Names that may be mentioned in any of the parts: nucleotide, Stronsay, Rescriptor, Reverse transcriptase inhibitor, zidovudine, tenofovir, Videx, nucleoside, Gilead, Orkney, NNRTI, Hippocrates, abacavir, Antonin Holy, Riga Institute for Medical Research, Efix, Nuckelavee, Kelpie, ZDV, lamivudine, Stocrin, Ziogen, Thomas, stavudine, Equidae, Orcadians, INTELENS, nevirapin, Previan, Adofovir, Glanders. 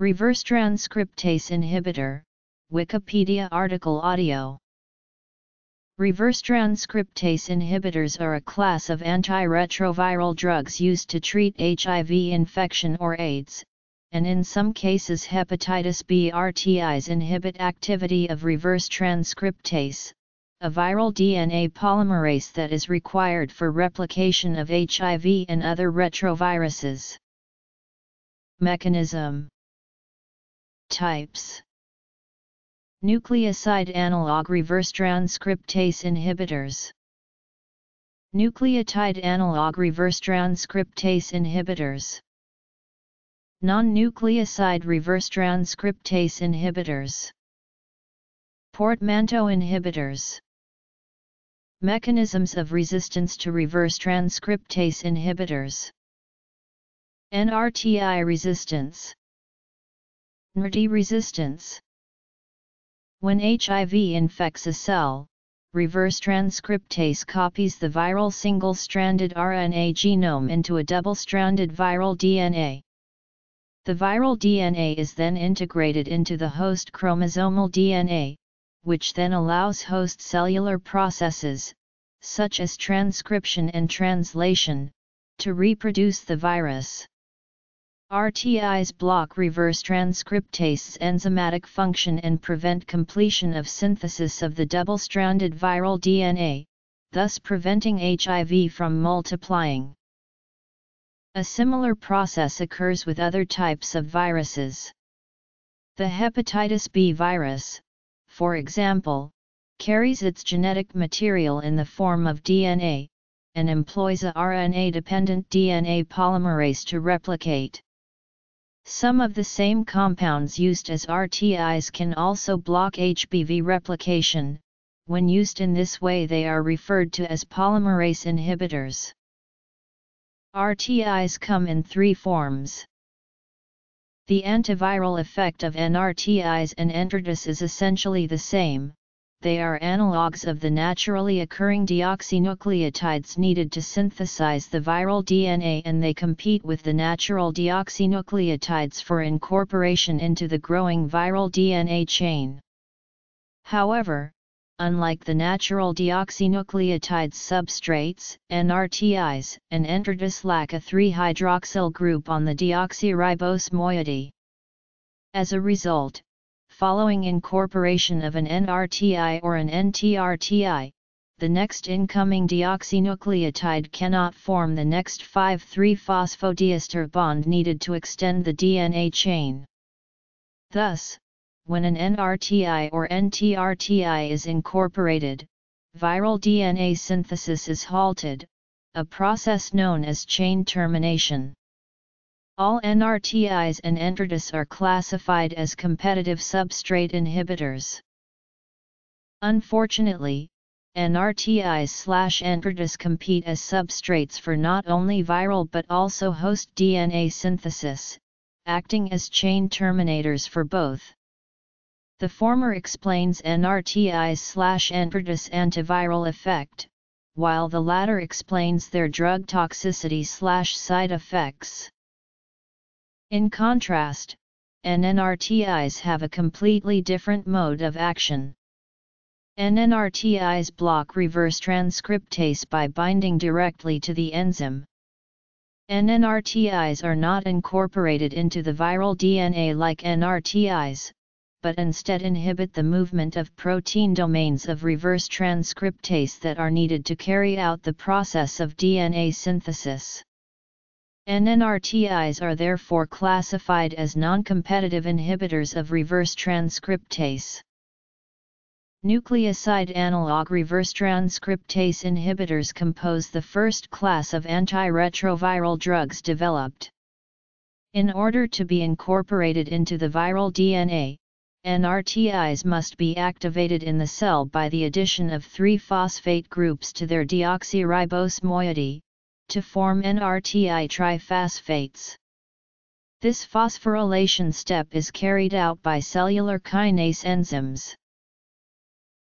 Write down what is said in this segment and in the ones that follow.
Reverse transcriptase inhibitor, Wikipedia article audio. Reverse transcriptase inhibitors are a class of antiretroviral drugs used to treat HIV infection or AIDS, and in some cases hepatitis B RTIs inhibit activity of reverse transcriptase, a viral DNA polymerase that is required for replication of HIV and other retroviruses. Mechanism. Types. Nucleoside analog reverse transcriptase inhibitors. Nucleotide analog reverse transcriptase inhibitors. Non-nucleoside reverse transcriptase inhibitors. Portmanteau inhibitors. Mechanisms of resistance to reverse transcriptase inhibitors. NRTI resistance. NRT resistance. When HIV infects a cell, reverse transcriptase copies the viral single-stranded RNA genome into a double-stranded viral DNA. The viral DNA is then integrated into the host chromosomal DNA, which then allows host cellular processes, such as transcription and translation, to reproduce the virus. RTIs block reverse transcriptase's enzymatic function and prevent completion of synthesis of the double-stranded viral DNA, thus preventing HIV from multiplying. A similar process occurs with other types of viruses. The hepatitis B virus, for example, carries its genetic material in the form of DNA, and employs a RNA-dependent DNA polymerase to replicate. Some of the same compounds used as RTIs can also block HBV replication. When used in this way, they are referred to as polymerase inhibitors. RTIs come in three forms. The antiviral effect of NRTIs and NRTIs is essentially the same. They are analogues of the naturally occurring deoxynucleotides needed to synthesize the viral DNA, and they compete with the natural deoxynucleotides for incorporation into the growing viral DNA chain. However, unlike the natural deoxynucleotides substrates, NRTIs and NRTIs lack a 3-hydroxyl group on the deoxyribose moiety. As a result, following incorporation of an NRTI or an NTRTI, the next incoming deoxynucleotide cannot form the next 5'3-phosphodiester bond needed to extend the DNA chain. Thus, when an NRTI or NTRTI is incorporated, viral DNA synthesis is halted, a process known as chain termination. All NRTIs and NRTIs are classified as competitive substrate inhibitors. Unfortunately, NRTIs/NRTIs compete as substrates for not only viral but also host DNA synthesis, acting as chain terminators for both. The former explains NRTIs/NRTIs antiviral effect, while the latter explains their drug toxicity/side effects. In contrast, NNRTIs have a completely different mode of action. NNRTIs block reverse transcriptase by binding directly to the enzyme. NNRTIs are not incorporated into the viral DNA like NRTIs, but instead inhibit the movement of protein domains of reverse transcriptase that are needed to carry out the process of DNA synthesis. NNRTIs are therefore classified as non-competitive inhibitors of reverse transcriptase. Nucleoside analog reverse transcriptase inhibitors compose the first class of antiretroviral drugs developed. In order to be incorporated into the viral DNA, NRTIs must be activated in the cell by the addition of 3-phosphate groups to their deoxyribose moiety, to form NRTI triphosphates. This phosphorylation step is carried out by cellular kinase enzymes.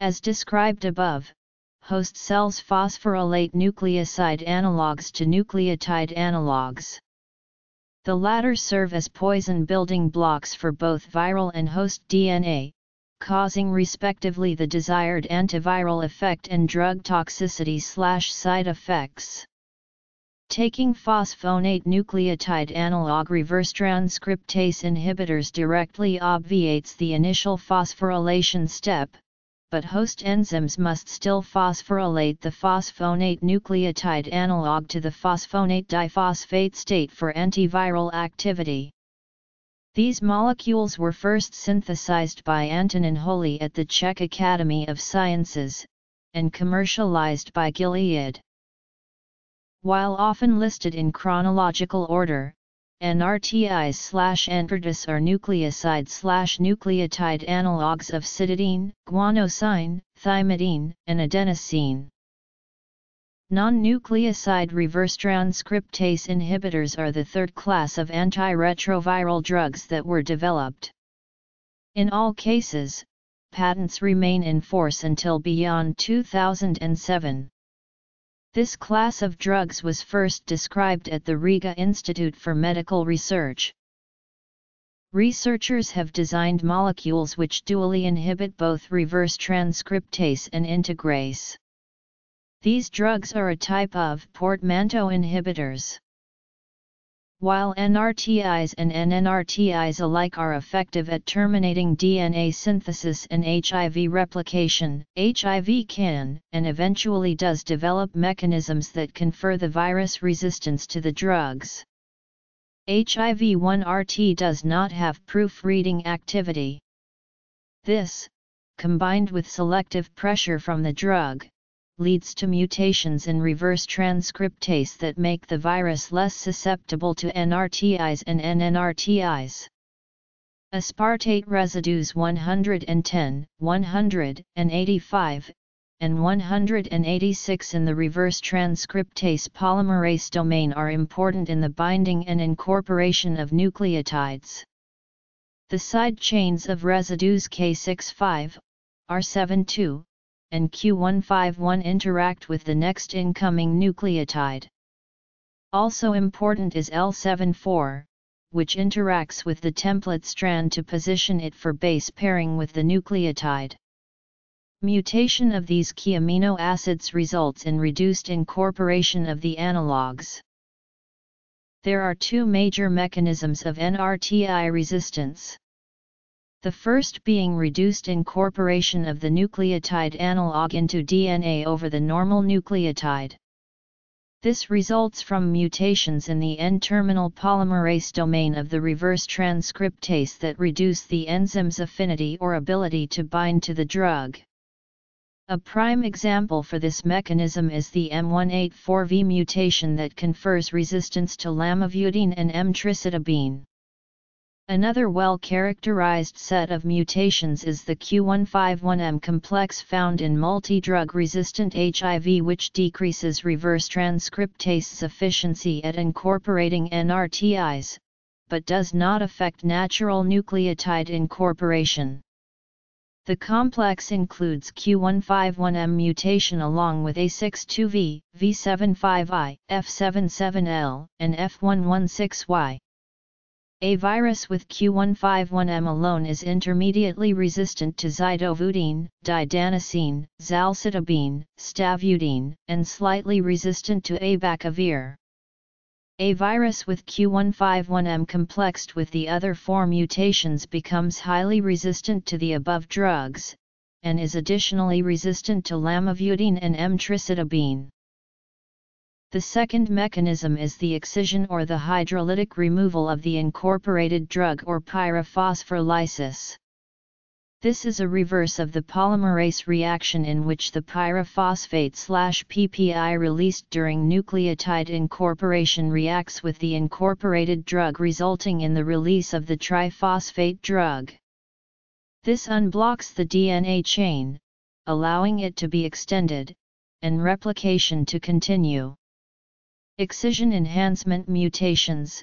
As described above, host cells phosphorylate nucleoside analogues to nucleotide analogues. The latter serve as poison building blocks for both viral and host DNA, causing respectively the desired antiviral effect and drug toxicity/side effects. Taking phosphonate nucleotide analog reverse transcriptase inhibitors directly obviates the initial phosphorylation step, but host enzymes must still phosphorylate the phosphonate nucleotide analog to the phosphonate diphosphate state for antiviral activity. These molecules were first synthesized by Antonin Holy at the Czech Academy of Sciences, and commercialized by Gilead. While often listed in chronological order, NRTIs/enteritis are nucleoside/nucleotide analogues of cytidine, guanosine, thymidine, and adenosine. Non-nucleoside reverse transcriptase inhibitors are the third class of antiretroviral drugs that were developed. In all cases, patents remain in force until beyond 2007. This class of drugs was first described at the Riga Institute for Medical Research. Researchers have designed molecules which dually inhibit both reverse transcriptase and integrase. These drugs are a type of portmanteau inhibitors. While NRTIs and NNRTIs alike are effective at terminating DNA synthesis and HIV replication, HIV can and eventually does develop mechanisms that confer the virus resistance to the drugs. HIV-1RT does not have proof-reading activity. This, combined with selective pressure from the drug, leads to mutations in reverse transcriptase that make the virus less susceptible to NRTIs and NNRTIs. Aspartate residues 110, 185, and 186 in the reverse transcriptase polymerase domain are important in the binding and incorporation of nucleotides. The side chains of residues K65, R72, and Q151 interact with the next incoming nucleotide. Also important is L74, which interacts with the template strand to position it for base pairing with the nucleotide. Mutation of these key amino acids results in reduced incorporation of the analogs. There are two major mechanisms of NRTI resistance. The first being reduced incorporation of the nucleotide analog into DNA over the normal nucleotide. This results from mutations in the N-terminal polymerase domain of the reverse transcriptase that reduce the enzyme's affinity or ability to bind to the drug. A prime example for this mechanism is the M184V mutation that confers resistance to lamivudine and emtricitabine. Another well-characterized set of mutations is the Q151M complex found in multi-drug-resistant HIV, which decreases reverse transcriptase's efficiency at incorporating NRTIs, but does not affect natural nucleotide incorporation. The complex includes Q151M mutation along with A62V, V75I, F77L, and F116Y. A virus with Q151M alone is intermediately resistant to zidovudine, didanosine, zalcitabine, stavudine, and slightly resistant to abacavir. A virus with Q151M complexed with the other four mutations becomes highly resistant to the above drugs, and is additionally resistant to lamivudine and emtricitabine. The second mechanism is the excision or the hydrolytic removal of the incorporated drug or pyrophosphorylysis. This is a reverse of the polymerase reaction in which the pyrophosphate/PPI released during nucleotide incorporation reacts with the incorporated drug, resulting in the release of the triphosphate drug. This unblocks the DNA chain, allowing it to be extended, and replication to continue. Excision enhancement mutations,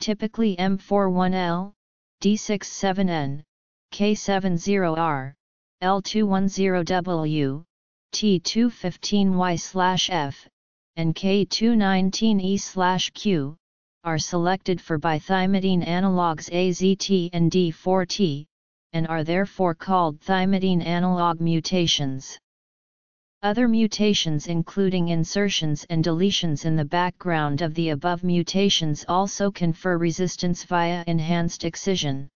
typically M41L, D67N, K70R, L210W, T215Y/F, and K219E/Q, are selected for bithymidine analogs AZT and D4T, and are therefore called thymidine analog mutations. Other mutations, including insertions and deletions in the background of the above mutations, also confer resistance via enhanced excision.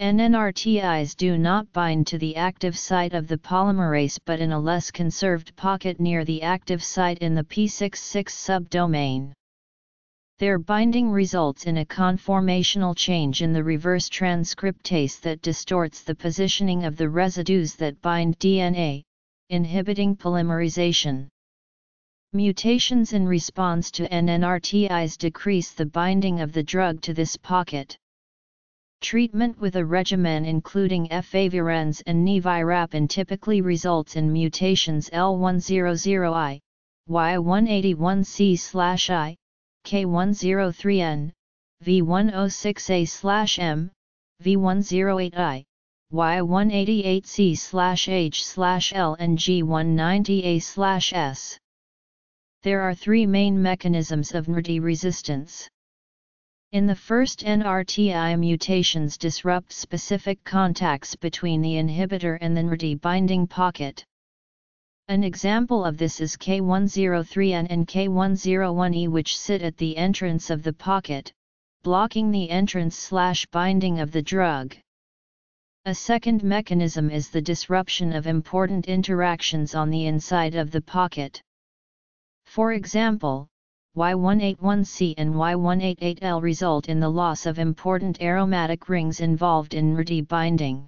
NNRTIs do not bind to the active site of the polymerase but in a less conserved pocket near the active site in the P66 subdomain. Their binding results in a conformational change in the reverse transcriptase that distorts the positioning of the residues that bind DNA, inhibiting polymerization. Mutations in response to NNRTIs decrease the binding of the drug to this pocket. Treatment with a regimen including favirenz and nevirapine typically results in mutations L100I, Y181C/I, K103N, V106A/M, V108I, Y188C/H/L and G190A/S. There are three main mechanisms of NRTI resistance. In the first, NRTI mutations disrupt specific contacts between the inhibitor and the NRTI binding pocket. An example of this is K103N and K101E, which sit at the entrance of the pocket, blocking the entrance/binding of the drug. A second mechanism is the disruption of important interactions on the inside of the pocket. For example, Y181C and Y188L result in the loss of important aromatic rings involved in NRTI binding.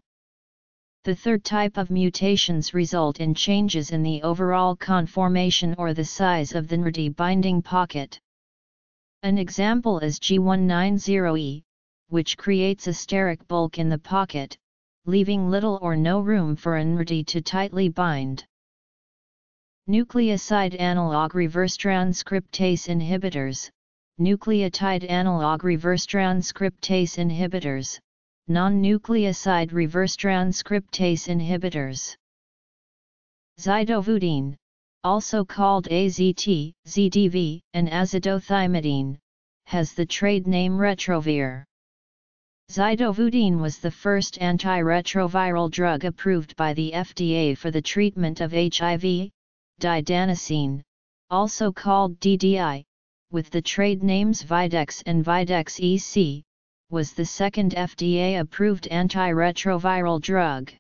The third type of mutations result in changes in the overall conformation or the size of the NRTI binding pocket. An example is G190E, which creates a steric bulk in the pocket, leaving little or no room for an NRTI to tightly bind. Nucleoside analog reverse transcriptase inhibitors, nucleotide analog reverse transcriptase inhibitors, non-nucleoside reverse transcriptase inhibitors. Zidovudine, also called AZT, ZDV, and azidothymidine, has the trade name Retrovir. Zidovudine was the first antiretroviral drug approved by the FDA for the treatment of HIV, didanicene, also called DDI, with the trade names Videx and Videx EC, was the second FDA-approved antiretroviral drug.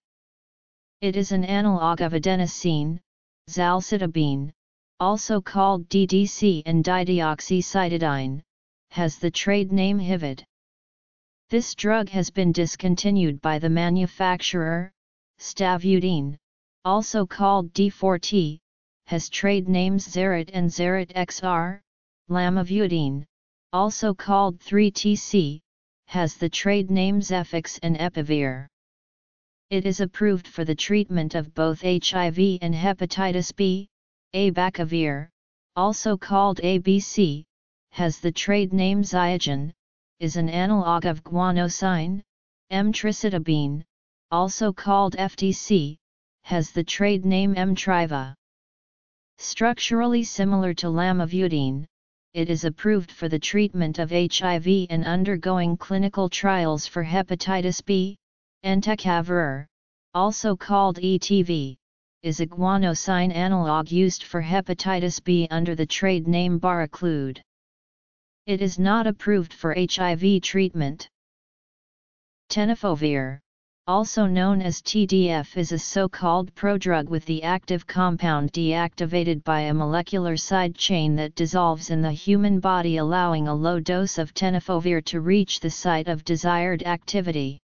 It is an analog of adenosine, zalcitabine, also called DDC and dideoxycytidine, has the trade name Hivid. This drug has been discontinued by the manufacturer. Stavudine, also called D4T, has trade names Xaret and Xaret XR. Lamivudine, also called 3TC, has the trade names Efix and Epivir. It is approved for the treatment of both HIV and hepatitis B. Abacavir, also called ABC, has the trade name Ziogen, is an analog of guanosine. Emtricitabine, also called FTC, has the trade name Emtriva. Structurally similar to lamivudine, it is approved for the treatment of HIV and undergoing clinical trials for hepatitis B. Entecavir, also called ETV, is a guanosine analog used for hepatitis B under the trade name Baraclude. It is not approved for HIV treatment. Tenofovir, also known as TDF, is a so-called prodrug with the active compound deactivated by a molecular side chain that dissolves in the human body, allowing a low dose of tenofovir to reach the site of desired activity.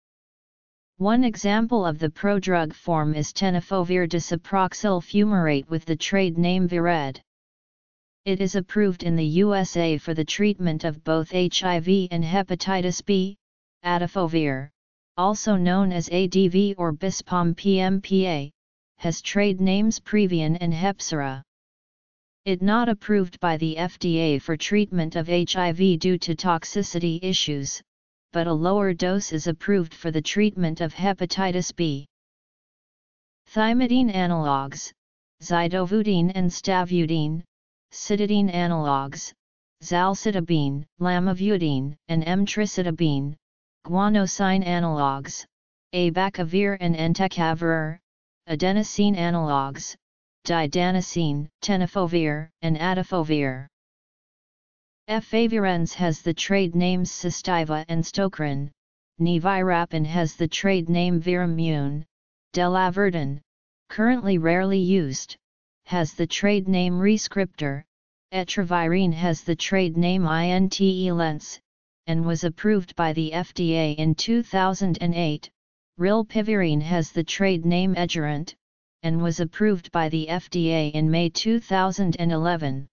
One example of the prodrug form is tenofovir disoproxil fumarate with the trade name Vired. It is approved in the USA for the treatment of both HIV and hepatitis B. Adofovir, also known as ADV or Bispom PMPA, has trade names Previan and Hepsira. It is not approved by the FDA for treatment of HIV due to toxicity issues, but a lower dose is approved for the treatment of hepatitis B. Thymidine analogs, zidovudine and stavudine. Cytidine analogs, zalcitabine, lamivudine, and emtricitabine, guanosine analogues, abacavir and entecavir, adenosine analogues, didanosine, tenofovir, and atifovir. Efavirenz has the trade names Sestiva and Stocrin, nevirapin has the trade name Viramune, Delaverdan, currently rarely used, has the trade name Rescriptor, etravirine has the trade name INTELENS, and was approved by the FDA in 2008, rilpivirine has the trade name Edgerant, and was approved by the FDA in May 2011.